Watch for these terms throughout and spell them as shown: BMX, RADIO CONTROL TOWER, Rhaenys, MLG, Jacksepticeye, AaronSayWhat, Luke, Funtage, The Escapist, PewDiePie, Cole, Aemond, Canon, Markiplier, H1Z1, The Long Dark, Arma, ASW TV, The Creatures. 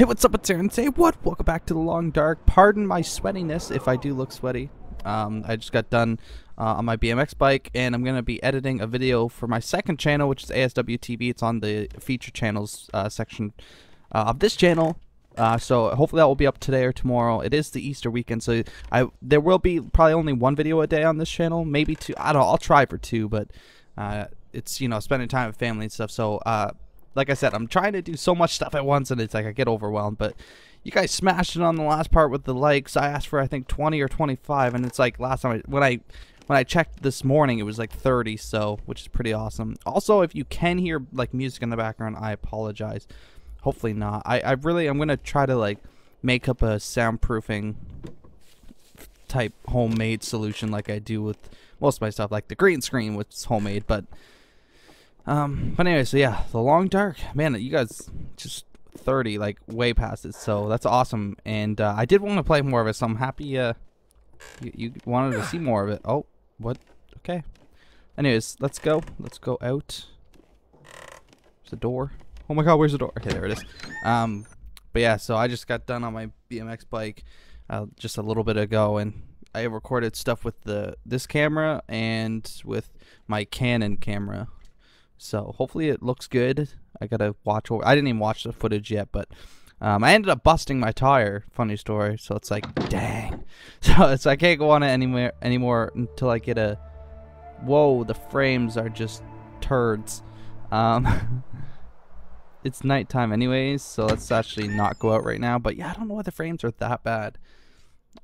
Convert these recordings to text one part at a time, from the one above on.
Hey, what's up, it's Aaron, and say what? Welcome back to The Long Dark. Pardon my sweatiness if I do look sweaty. I just got done on my BMX bike, and I'm going to be editing a video for my second channel, which is ASW TV. It's on the feature channels section of this channel. So hopefully that will be up today or tomorrow. It is the Easter weekend, so there will be probably only one video a day on this channel, maybe two. I don't know, I'll try for two, but it's, you know, spending time with family and stuff, so like I said, I'm trying to do so much stuff at once, and it's like I get overwhelmed. But you guys smashed it on the last part with the likes. I asked for, I think, 20 or 25, and it's like last time when I checked this morning, it was like 30, so, which is pretty awesome. Also, if you can hear like music in the background, I apologize. Hopefully not. I'm gonna try to like make up a soundproofing type homemade solution like I do with most of my stuff, like the green screen, which is homemade, but anyway, so yeah, The Long Dark, man, you guys just 30, like way past it, so that's awesome. And I did want to play more of it, so I'm happy you wanted to see more of it. Oh, what? Okay. Anyways, let's go out. There's a door. Oh my god, where's the door? Okay, there it is. But yeah, so I just got done on my BMX bike just a little bit ago, and I recorded stuff with this camera and with my Canon camera. So hopefully it looks good. I gotta watch over. I didn't even watch the footage yet, but I ended up busting my tire. Funny story. So it's like, dang. So it's I can't go on it anymore until I get a. Whoa, the frames are just turds. It's nighttime anyways, so let's actually not go out right now. But yeah, I don't know why the frames are that bad.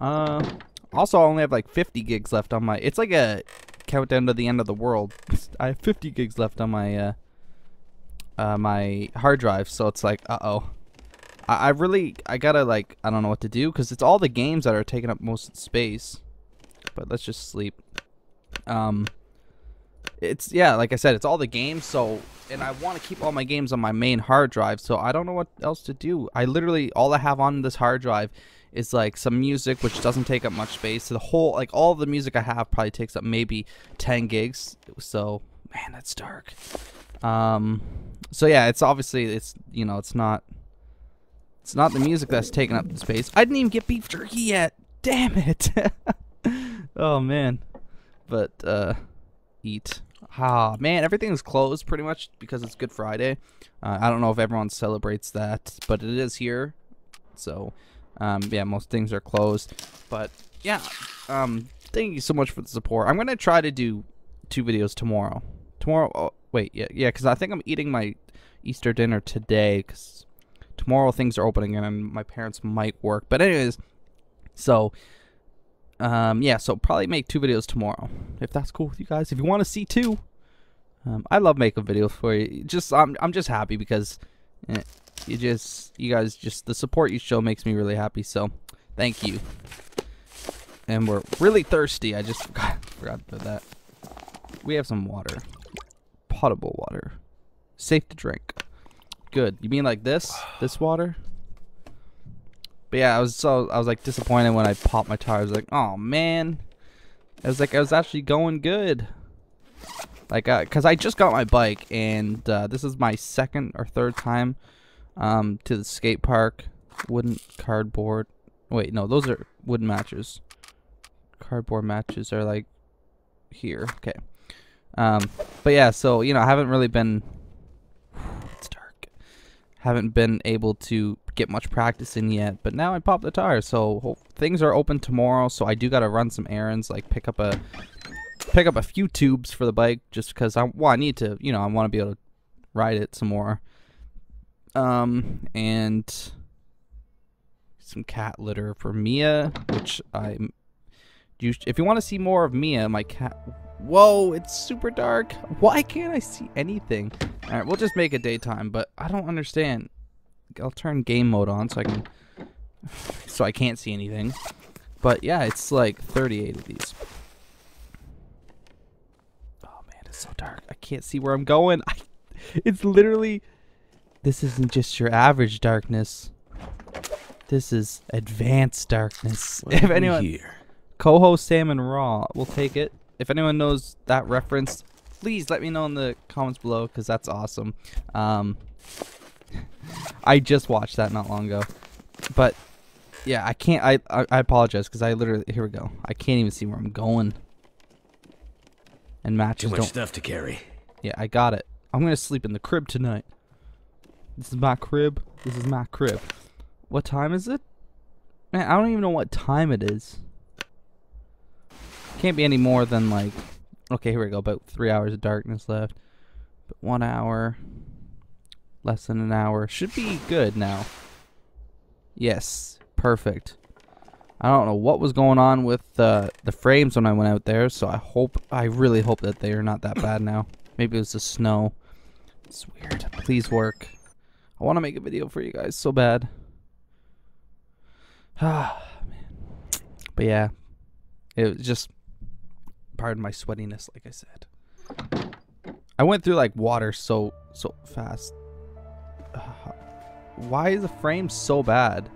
Also, I only have like 50 gigs left on my... It's like a countdown to the end of the world. I have 50 gigs left on my my hard drive, so it's like, uh-oh. I gotta like... I don't know what to do, because it's all the games that are taking up most of the space. But let's just sleep. It's, yeah, like I said, it's all the games, so, and I want to keep all my games on my main hard drive, so I don't know what else to do. I literally, all I have on this hard drive is, like, some music, which doesn't take up much space. So the whole, like, all the music I have probably takes up maybe 10 gigs, so, man, that's dark. So, yeah, it's obviously, it's, you know, it's not the music that's taking up the space. I didn't even get beef jerky yet. Damn it. Oh, man. But, eat. Ah, man, everything's closed pretty much because it's Good Friday. I don't know if everyone celebrates that, but it is here. So, yeah, most things are closed. But, yeah, thank you so much for the support. I'm going to try to do 2 videos tomorrow. Tomorrow, oh, wait, yeah, because I think I'm eating my Easter dinner today because tomorrow things are opening and my parents might work. But anyways, so... yeah, so probably make 2 videos tomorrow, if that's cool with you guys. If you want to see 2, I love making videos for you. Just I'm just happy because you guys the support you show makes me really happy. So thank you. And we're really thirsty. I just forgot about that. We have some water, potable water, safe to drink. Good. You mean like this water? But yeah, I was like disappointed when I popped my tire. I was like, oh man, I was actually going good, like cause I just got my bike, and this is my second or third time to the skate park. Wooden cardboard. Wait, no, those are wooden matches. Cardboard matches are like here. Okay. But yeah, so you know, I haven't really been. It's dark. Haven't been able to get much practice in yet, but now I popped the tire, so things are open tomorrow, so I do gotta run some errands, like pick up a few tubes for the bike, just because I need to, you know, I want to be able to ride it some more, and some cat litter for Mia, which if you want to see more of Mia, my cat. Whoa, it's super dark. Why can't I see anything? All right, we'll just make it daytime, but I don't understand. I'll turn game mode on so I can't see anything. But yeah, it's like 38 of these. Oh man, it's so dark. I can't see where I'm going. It's literally, this isn't just your average darkness. This is advanced darkness. What if anyone here? Coho Salmon Raw, we'll take it. If anyone knows that reference, please let me know in the comments below, because that's awesome. I just watched that not long ago. But yeah, I can't. I apologize because I literally, here we go. I can't even see where I'm going. And matches. Too much stuff to carry. Yeah, I got it. I'm gonna sleep in the crib tonight. This is my crib. This is my crib. What time is it? Man, I don't even know what time it is. Can't be any more than like, okay, here we go. About 3 hours of darkness left. But 1 hour. Less than an hour. Should be good now. Yes. Perfect. I don't know what was going on with the frames when I went out there, so I hope, I really hope that they are not that bad now. Maybe it was the snow. It's weird. Please work. I want to make a video for you guys so bad. Ah, man. But yeah, it was just, pardon my sweatiness, like I said. I went through like water so fast. Why is the frame so bad?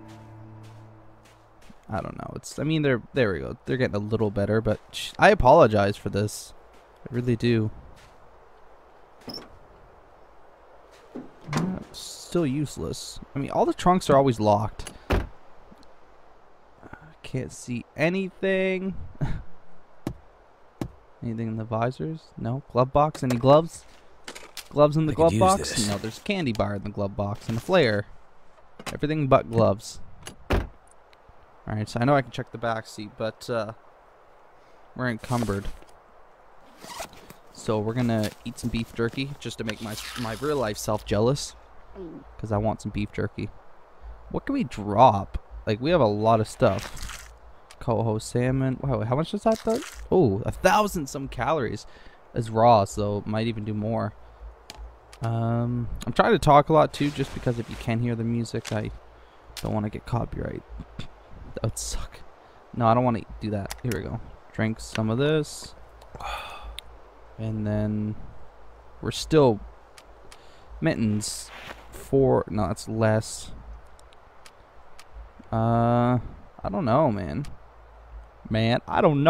I don't know. It's, I mean, they're, there we go. They're getting a little better, but I apologize for this. I really do. Still useless. I mean, all the trunks are always locked. Can't see anything. Anything in the visors? No. Glove box? Any gloves? Gloves in the glove box? No, there's a candy bar in the glove box and a flare. Everything but gloves. Alright, so I know I can check the back seat, but we're encumbered. So we're gonna eat some beef jerky just to make my real life self jealous, because I want some beef jerky. What can we drop? Like, we have a lot of stuff. Coho salmon. Wow, how much is that though? Oh, 1,000 some calories. It's raw, so might even do more. I'm trying to talk a lot too, just because if you can hear the music, I don't want to get copyright. That would suck. No, I don't want to do that. Here we go. Drink some of this. And then we're still mittens. 4. No, that's less. I don't know, man. I don't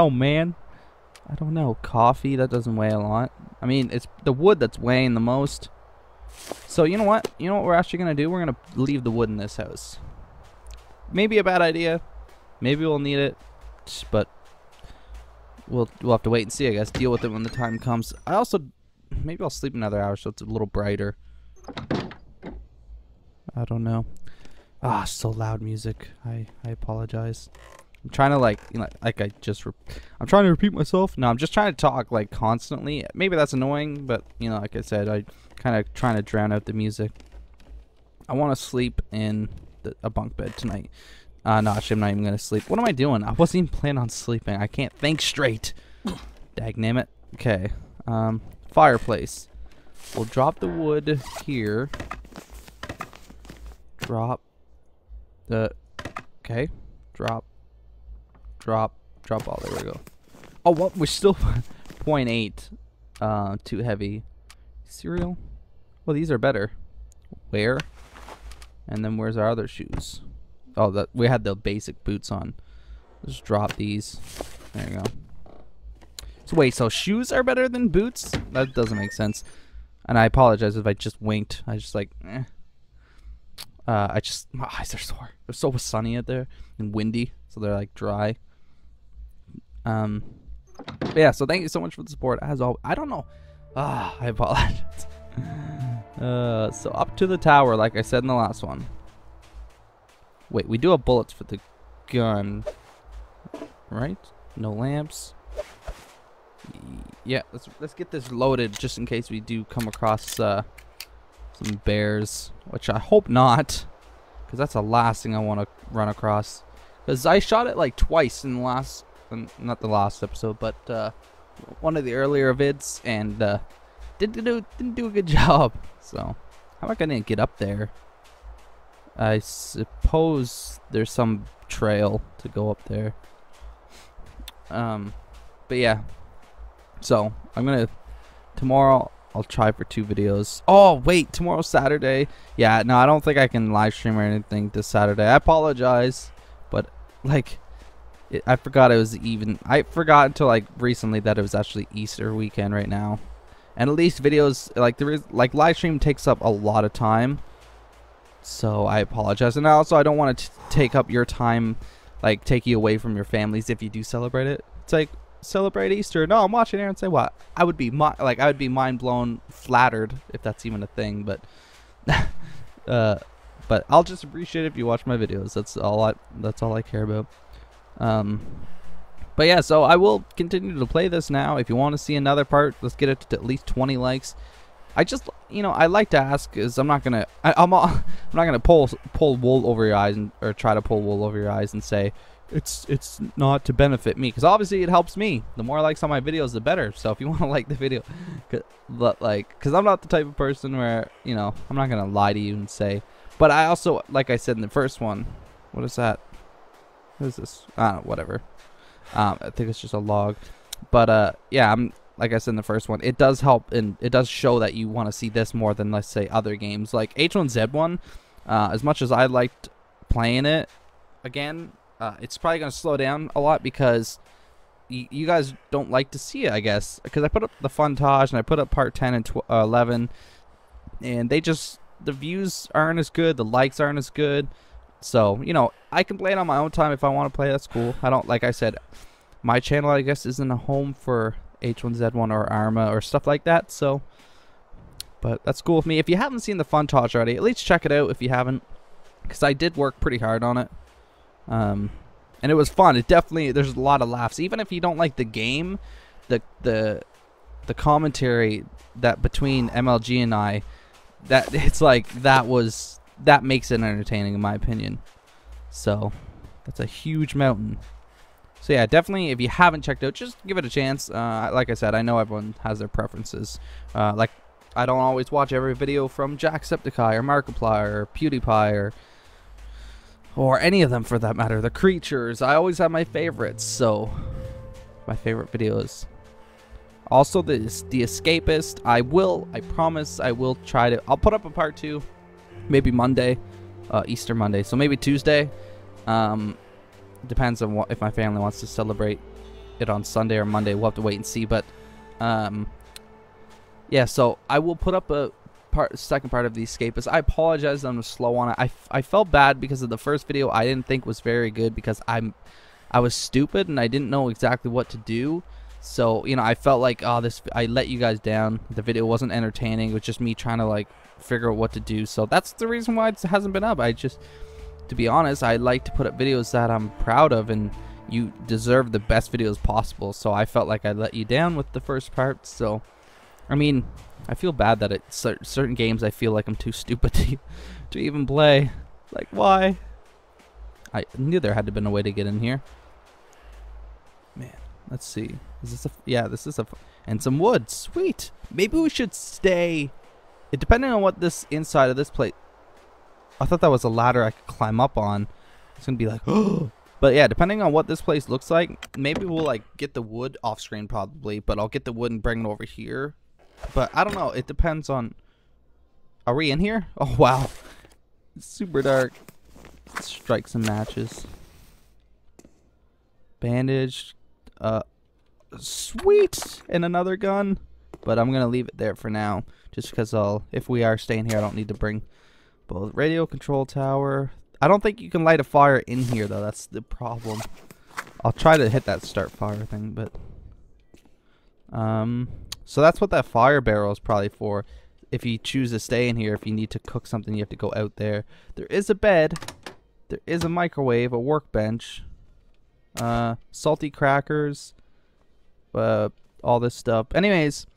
know. Coffee, that doesn't weigh a lot. I mean, it's the wood that's weighing the most. So you know what? You know what we're actually gonna do? We're gonna leave the wood in this house. Maybe a bad idea. Maybe we'll need it, but we'll have to wait and see. I guess deal with it when the time comes. I also, maybe I'll sleep another hour so it's a little brighter. I don't know. Ah, so loud music. I apologize. I'm trying to like, you know, like I'm trying to repeat myself. No, I'm just trying to talk like constantly. Maybe that's annoying, but you know, like I said, I kind of trying to drown out the music. I want to sleep in a bunk bed tonight. No, actually, I'm not even gonna sleep. What am I doing? I wasn't even planning on sleeping. I can't think straight. Dag name it. Okay. Fireplace. We'll drop the wood here. Drop the. Okay. Drop. Drop. Drop all. There we go. Oh, what? We're still 0.8. Too heavy. Cereal. Well, these are better. Where? And then where's our other shoes? Oh, that we had the basic boots on. Just drop these. There you go. So wait, so shoes are better than boots? That doesn't make sense. And I apologize if I just winked. I just like, eh. My eyes are sore. It was so sunny out there and windy, so they're like dry. But yeah. So thank you so much for the support. As always, I don't know. Ah, I apologize. So up to the tower, like I said in the last one. Wait, we do have bullets for the gun, right? No lamps. Yeah, let's get this loaded just in case we do come across some bears, which I hope not, because that's the last thing I want to run across. Because I shot it like twice in the last, not the last episode, but one of the earlier vids, and didn't do a good job. So how am I gonna get up there? I suppose there's some trail to go up there. But yeah. So I'm gonna, tomorrow I'll try for 2 videos. Oh wait, tomorrow's Saturday. Yeah, no, I don't think I can live stream or anything this Saturday. I apologize, but like, I forgot it was even. I forgot until like recently that it was actually Easter weekend right now, and at least videos like live stream takes up a lot of time. So I apologize. And also, I don't want to take up your time, like take you away from your families if you do celebrate it. It's like, celebrate Easter. No, I'm watching Aaron say what? I would be mind blown, flattered, if that's even a thing. But but I'll just appreciate it if you watch my videos. That's all I care about. But yeah, so I will continue to play this now. If you want to see another part, let's get it to at least 20 likes. I just, you know, I like to ask, is I'm not gonna pull wool over your eyes and, or try to pull wool over your eyes and say it's not to benefit me, because obviously it helps me. The more likes on my videos, the better. So if you want to like the video, because I'm not the type of person where, you know, I'm not gonna lie to you and say. But I also, like I said in the first one, what is that? What is this? I don't know, whatever. I think it's just a log. But yeah, like I said in the first one, it does help, and it does show that you want to see this more than, let's say, other games. Like H1Z1, as much as I liked playing it, again, it's probably going to slow down a lot because you guys don't like to see it, I guess. Because I put up the Funtage, and I put up part 10 and 11, and they just, the views aren't as good, the likes aren't as good. So, you know, I can play it on my own time if I want to play, that's cool. I don't, like I said, my channel, I guess, isn't a home for H1Z1 or Arma or stuff like that, so, but that's cool with me. If you haven't seen the Funtage already, at least check it out if you haven't, because I did work pretty hard on it, and it was fun. It definitely, there's a lot of laughs, even if you don't like the game. The commentary that between MLG and I, that it's like, that makes it entertaining in my opinion. So that's a huge mountain. So yeah, definitely, if you haven't checked out, just give it a chance. Like I said, I know everyone has their preferences. Like, I don't always watch every video from Jacksepticeye or Markiplier or PewDiePie or any of them for that matter. The Creatures, I always have my favorites, so my favorite videos. Also, the Escapist, I promise I will try to, I'll put up a part 2, maybe Monday, Easter Monday, so maybe Tuesday. Depends on what, if my family wants to celebrate it on Sunday or Monday. We'll have to wait and see. But yeah, so I will put up a second part of The Escapist. I apologize that I'm slow on it. I felt bad because of the first video I didn't think was very good, because I was stupid and I didn't know exactly what to do. So, you know, I felt like, oh, I let you guys down. The video wasn't entertaining. It was just me trying to like figure out what to do. So that's the reason why it hasn't been up. To be honest, I like to put up videos that I'm proud of, and you deserve the best videos possible. So I felt like I let you down with the first part. So, I mean, I feel bad that it's certain games I feel like I'm too stupid to even play. Like, why? I knew there had to have been a way to get in here. Man, let's see. Is this a? Yeah, this is a. And some wood. Sweet. Maybe we should stay. Depending on what this inside of this plate. I thought that was a ladder I could climb up on. It's gonna be like, oh! But yeah, depending on what this place looks like, maybe we'll like get the wood off screen probably, but I'll get the wood and bring it over here. But I don't know, it depends on, are we in here? Oh wow, it's super dark. Let's strike some matches. Bandage, sweet, and another gun. But I'm gonna leave it there for now, just because if we are staying here, I don't need to bring. Radio control tower. I don't think you can light a fire in here though. That's the problem. I'll try to hit that start fire thing, but so that's what that fire barrel is probably for. If you choose to stay in here, if you need to cook something, you have to go out there. There is a bed. There is a microwave, a workbench, salty crackers, all this stuff. Anyways,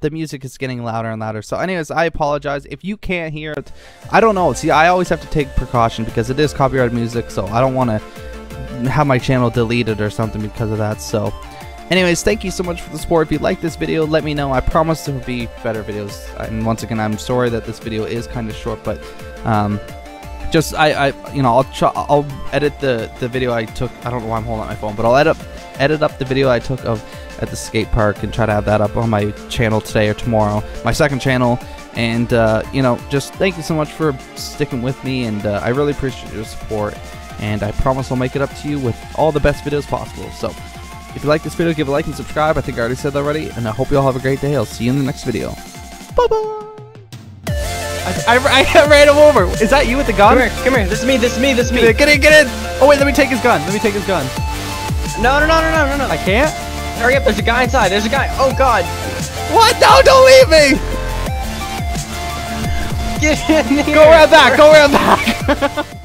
the music is getting louder and louder. So anyways, I apologize if you can't hear it. I don't know. See, I always have to take precaution because it is copyrighted music. So I don't want to have my channel deleted or something because of that. So anyways, thank you so much for the support. If you like this video, let me know. I promise there will be better videos. And once again, I'm sorry that this video is kind of short, but just you know, I'll edit the video I took. I don't know why I'm holding my phone, but I'll edit up the video I took of at the skate park and try to have that up on my channel today or tomorrow, my second channel. And you know, just thank you so much for sticking with me, and I really appreciate your support, and I promise I'll make it up to you with all the best videos possible. So if you like this video, give a like and subscribe. I think I already said that already, and I hope you all have a great day. I'll see you in the next video. Bye bye. I ran him over. Is that you with the gun? Come here. This is me. Get in. Oh wait, let me take his gun. No. I can't. Hurry up. There's a guy inside. Oh god. What? No! Don't leave me. Get in here. Go around back.